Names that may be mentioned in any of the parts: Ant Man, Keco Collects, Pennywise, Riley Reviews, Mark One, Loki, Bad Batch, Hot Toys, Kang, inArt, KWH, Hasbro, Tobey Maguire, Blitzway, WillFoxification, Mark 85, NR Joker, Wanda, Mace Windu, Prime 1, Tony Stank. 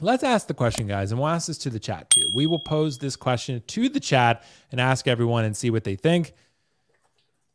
Let's ask the question, guys, and we'll ask this to the chat too. We will pose this question to the chat and ask everyone and see what they think.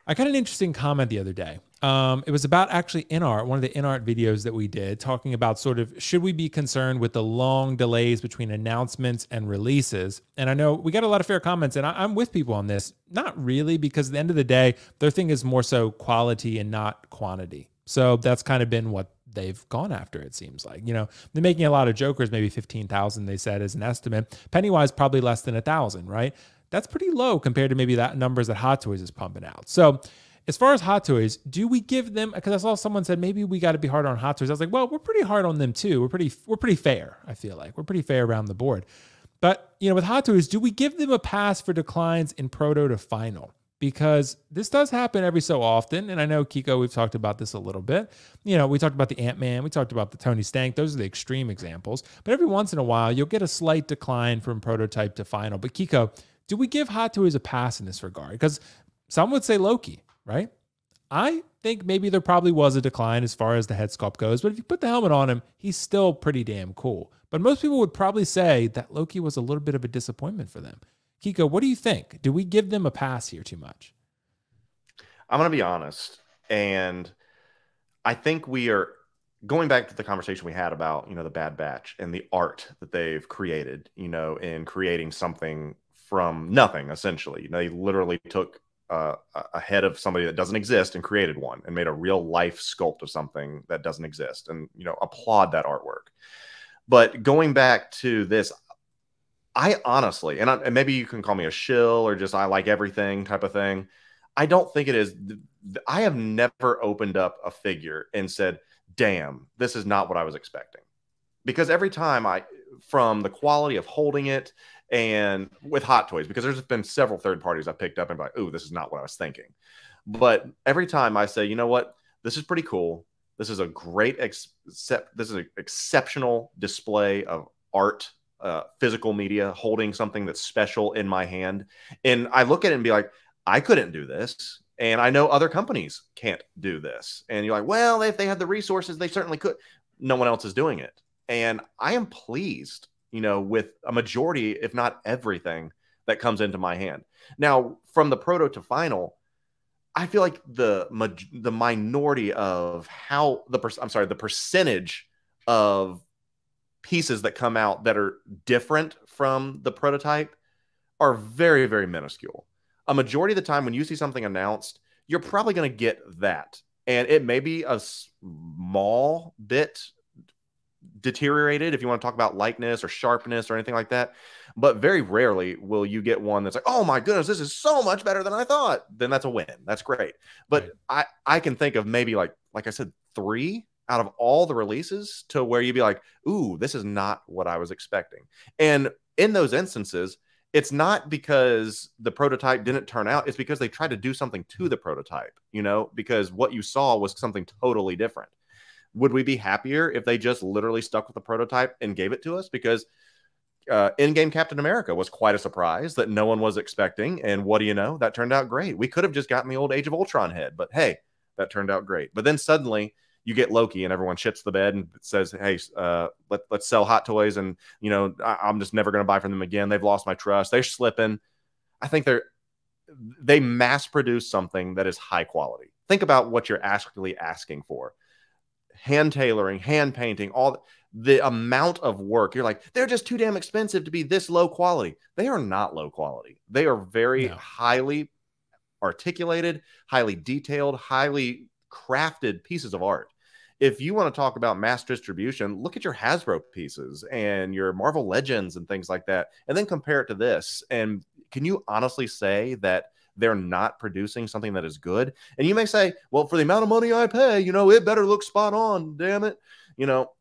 I got an interesting comment the other day. It was about actually inArt, one of the inArt videos that we did, talking about sort of, should we be concerned with the long delays between announcements and releases? And I know we got a lot of fair comments, and I'm with people on this. Not really, because at the end of the day, their thing is more so quality and not quantity. So that's kind of been what they've gone after, it seems like. You know, they're making a lot of Jokers, maybe 15,000 they said as an estimate. Pennywise probably less than 1,000, right? That's pretty low compared to maybe that numbers that Hot Toys is pumping out. So as far as Hot Toys, do we give them, because I saw someone said maybe we got to be hard on Hot Toys. I was like, well, we're pretty hard on them too. We're pretty fair, I feel like. We're pretty fair around the board. But, you know, with Hot Toys, do we give them a pass for declines in proto to final? Because this does happen every so often. And I know, Kiko, we've talked about this a little bit. You know, we talked about the Ant Man. We talked about the Tony Stank. Those are the extreme examples. But every once in a while, you'll get a slight decline from prototype to final. But, Kiko, do we give Hot Toys a pass in this regard? Because some would say Loki, right? I think maybe there probably was a decline as far as the head sculpt goes. But if you put the helmet on him, he's still pretty damn cool. But most people would probably say that Loki was a little bit of a disappointment for them. Kiko, what do you think? Do we give them a pass here too much? I'm going to be honest. And I think we are going back to the conversation we had about, you know, the Bad Batch and the art that they've created, you know, in creating something from nothing, essentially. You know, they literally took a head of somebody that doesn't exist and created one and made a real life sculpt of something that doesn't exist. And, you know, applaud that artwork. But going back to this, I honestly, and maybe you can call me a shill or just I like everything type of thing. I don't think it is. I have never opened up a figure and said, damn, this is not what I was expecting. Because every time from the quality of holding it and with Hot Toys, because there's been several third parties I picked up and like, ooh, this is not what I was thinking. But every time I say, you know what, this is pretty cool. This is a great, this is an exceptional display of art. Physical media, holding something that's special in my hand. And I look at it and be like, I couldn't do this. And I know other companies can't do this. And you're like, well, if they had the resources, they certainly could. No one else is doing it. And I am pleased, you know, with a majority, if not everything that comes into my hand. Now, from the proto to final, I feel like the minority of how the percentage of pieces that come out that are different from the prototype are very, very minuscule. A majority of the time when you see something announced, you're probably going to get that. And it may be a small bit deteriorated if you want to talk about likeness or sharpness or anything like that. But very rarely will you get one that's like, oh my goodness, this is so much better than I thought. Then that's a win. That's great. But right. I can think of maybe like I said, three out of all the releases to where you'd be like, ooh, this is not what I was expecting. And in those instances, it's not because the prototype didn't turn out. It's because they tried to do something to the prototype, you know, because what you saw was something totally different. Would we be happier if they just literally stuck with the prototype and gave it to us? Because in-game Captain America was quite a surprise that no one was expecting. And what do you know? That turned out great. We could have just gotten the old Age of Ultron head, but hey, that turned out great. But then suddenly, you get Loki and everyone shits the bed and says, hey, let's sell Hot Toys. And, you know, I'm just never going to buy from them again. They've lost my trust. They're slipping. I think they mass produce something that is high quality. Think about what you're actually asking for. Hand tailoring, hand painting, all the amount of work. You're like, they're just too damn expensive to be this low quality. They are not low quality. They are very highly articulated, highly detailed, highly crafted pieces of art. If you want to talk about mass distribution, look at your Hasbro pieces and your Marvel Legends and things like that, and then compare it to this. And can you honestly say that they're not producing something that is good? And you may say, well, for the amount of money I pay, you know, it better look spot on, damn it. You know,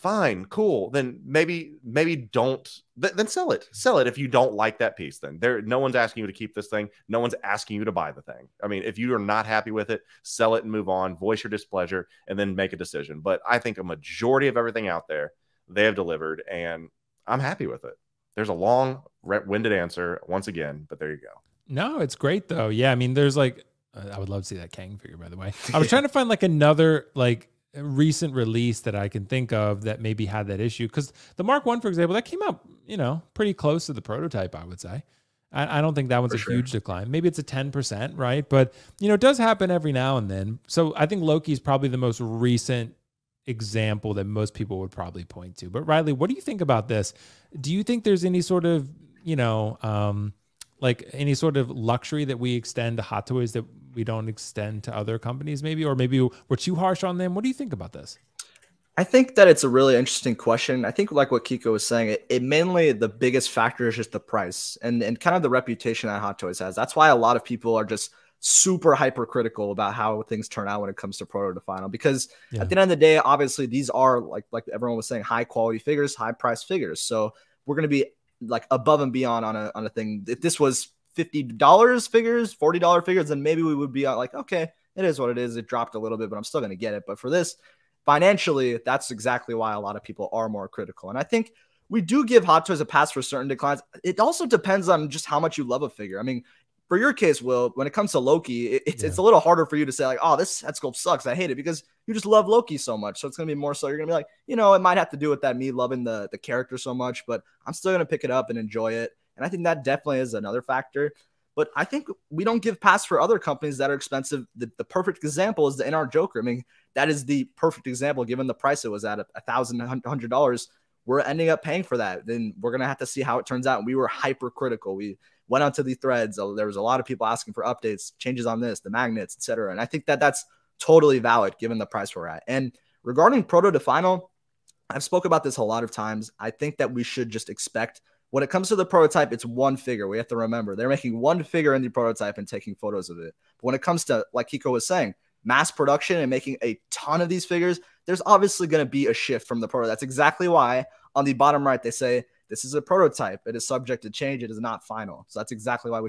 fine, cool. Then maybe don't, then sell it. Sell it if you don't like that piece. Then no one's asking you to keep this thing. No one's asking you to buy the thing. I mean, if you are not happy with it, sell it and move on, voice your displeasure, and then make a decision. But I think a majority of everything out there, they have delivered, and I'm happy with it. There's a long-winded answer once again, but there you go. No, it's great though. Yeah, I mean, there's like, I would love to see that Kang figure, by the way. I was trying to find like another, like, recent release that I can think of that maybe had that issue. Because the Mark One, for example, that came out, you know, pretty close to the prototype, I would say. I don't think that one's a huge decline. Maybe it's a 10%, right? But, you know, it does happen every now and then. So I think Loki's probably the most recent example that most people would probably point to. But Riley, what do you think about this? Do you think there's any sort of, you know, like any sort of luxury that we extend to Hot Toys that we don't extend to other companies maybe, or maybe we're too harsh on them? What do you think about this? I think that it's a really interesting question. I think like what Kiko was saying, it mainly the biggest factor is just the price and kind of the reputation that Hot Toys has. That's why a lot of people are just super hypercritical about how things turn out when it comes to proto to final, because at the end of the day, obviously these are like everyone was saying, high quality figures, high price figures. So we're going to be like above and beyond on a thing. If this was $50 figures, $40 figures, then maybe we would be like, okay, it is what it is. It dropped a little bit, but I'm still going to get it. But for this, financially, that's exactly why a lot of people are more critical. And I think we do give Hot Toys a pass for certain declines. It also depends on just how much you love a figure. I mean, for your case, Will, when it comes to Loki, it's a little harder for you to say like, oh, that sculpt sucks, I hate it, because you just love Loki so much. So it's going to be more so you're going to be like, you know, it might have to do with that me loving the character so much, but I'm still going to pick it up and enjoy it. And I think that definitely is another factor. But I think we don't give pass for other companies that are expensive. The perfect example is the NR Joker. I mean, that is the perfect example. Given the price it was at, $1,100, we're ending up paying for that. Then we're going to have to see how it turns out. And we were hypercritical. We went onto the threads. There was a lot of people asking for updates, changes on this, the magnets, etc. And I think that that's totally valid given the price we're at. And regarding proto to final, I've spoken about this a lot of times. I think that we should just expect, when it comes to the prototype, it's one figure. We have to remember they're making one figure in the prototype and taking photos of it. But when it comes to, like Kiko was saying, mass production and making a ton of these figures, there's obviously going to be a shift from the proto. That's exactly why on the bottom right, they say, this is a prototype. It is subject to change. It is not final. So that's exactly why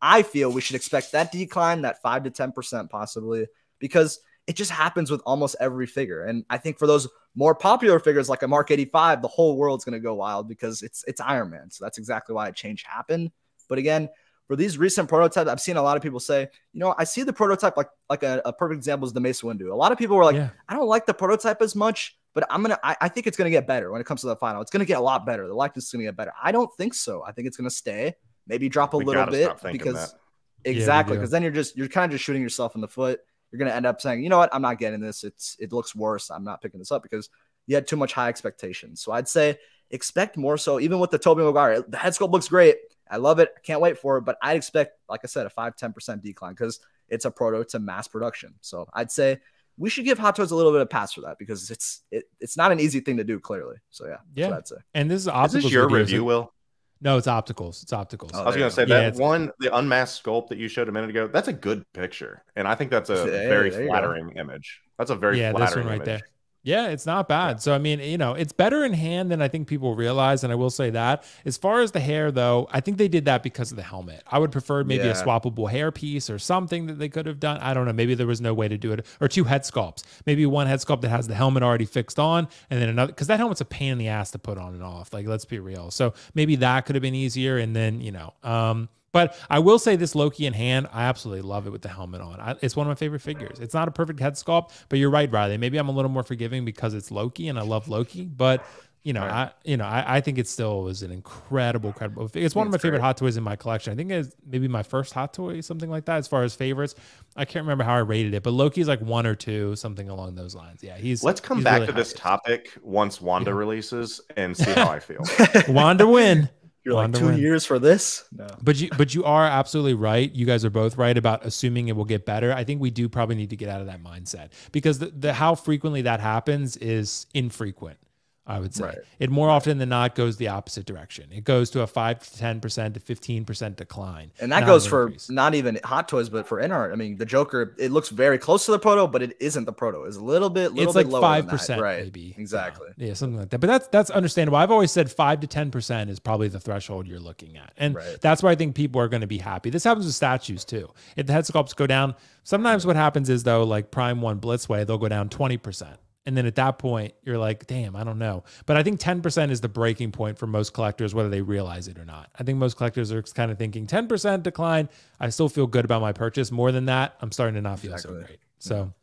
I feel we should expect that decline, that 5 to 10% possibly, because it just happens with almost every figure. And I think for those more popular figures like a Mark 85, the whole world's going to go wild because it's Iron Man. So that's exactly why a change happened. But again, for these recent prototypes, I've seen a lot of people say, you know, I see the prototype, like a perfect example is the Mace Windu. A lot of people were like, I don't like the prototype as much, but I think it's going to get better when it comes to the final. It's going to get a lot better. The likeness is going to get better. I don't think so. I think it's going to stay, maybe drop a little bit, because because then you're kind of just shooting yourself in the foot. You're going to end up saying, you know what, I'm not getting this. It looks worse. I'm not picking this up, because you had too much high expectations. So I'd say expect more so, even with the Tobey Maguire. The head sculpt looks great. I love it. I can't wait for it. But I'd expect, like I said, a 5, 10% decline because it's a proto to mass production. So I'd say we should give Hot Toys a little bit of pass for that, because it's not an easy thing to do, clearly. So yeah. That's what I'd say. And this is opticals. Is this your review, Will? No, it's opticals. It's opticals. Oh, I was going to say that one, the unmasked sculpt that you showed a minute ago, that's a good picture. And I think that's a very flattering image. That's a very flattering image. There. Yeah, it's not bad. So, I mean, you know, it's better in hand than I think people realize, and I will say that. As far as the hair, though, I think they did that because of the helmet. I would prefer maybe a swappable hair piece or something that they could have done. I don't know. Maybe there was no way to do it. Or two head sculpts. Maybe one head sculpt that has the helmet already fixed on, and then another, because that helmet's a pain in the ass to put on and off. Like, let's be real. So maybe that could have been easier, and then, you know. But I will say this Loki in hand, I absolutely love it with the helmet on. It's one of my favorite figures. It's not a perfect head sculpt, but you're right, Riley. Maybe I'm a little more forgiving because it's Loki and I love Loki. But you know, I think it still was an incredible figure. It's one of my favorite Hot Toys in my collection. I think it's maybe my first Hot Toy, something like that. As far as favorites, I can't remember how I rated it, but Loki's like 1 or 2, something along those lines. Yeah, let's come back to this topic once Wanda releases and see how I feel. Wanda win. You're like 2 years for this. No. But you are absolutely right. You guys are both right about assuming it will get better. I think we do probably need to get out of that mindset, because the how frequently that happens is infrequent, I would say. Right. It more often than not goes the opposite direction. It goes to a 5 to 10% to 15% decline. And that goes for not even Hot Toys, but for NR. I mean, the Joker, it looks very close to the proto, but it isn't the proto. It's a little bit lower. It's like 5%, right? Maybe. Exactly. Yeah, something like that. But that's understandable. I've always said 5 to 10% is probably the threshold you're looking at. And that's where I think people are going to be happy. This happens with statues too. If the head sculpts go down, sometimes what happens is, though, like Prime 1 Blitzway, they'll go down 20%. And then at that point, you're like, damn, I don't know. But I think 10% is the breaking point for most collectors, whether they realize it or not. I think most collectors are kind of thinking 10% decline, I still feel good about my purchase. More than that, I'm starting to not feel so great. So